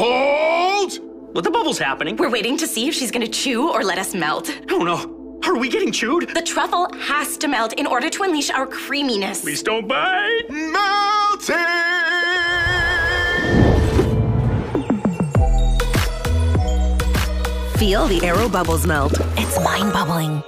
Hold! Well, the bubble's happening. We're waiting to see if she's gonna chew or let us melt. Oh no, are we getting chewed? The truffle has to melt in order to unleash our creaminess. Please don't bite! Melting! Feel the Aero bubbles melt. It's mind bubbling.